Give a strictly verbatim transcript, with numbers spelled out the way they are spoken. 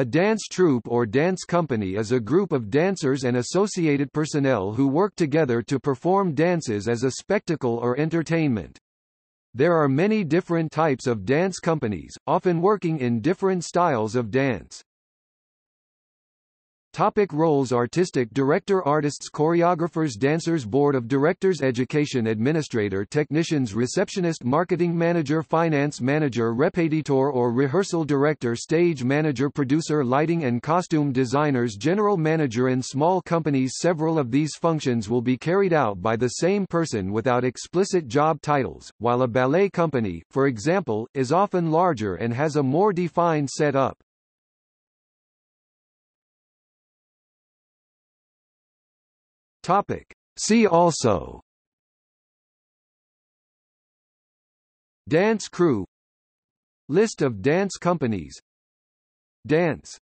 A dance troupe or dance company is a group of dancers and associated personnel who work together to perform dances as a spectacle or entertainment. There are many different types of dance companies, often working in different styles of dance. Topic roles. Artistic director, artists, choreographers, dancers, board of directors, education administrator, technicians, receptionist, marketing manager, finance manager, repetitor or rehearsal director, stage manager, producer, lighting and costume designers, general manager. In small companies, several of these functions will be carried out by the same person without explicit job titles, while a ballet company, for example, is often larger and has a more defined setup. See also: dance crew, list of dance companies, dance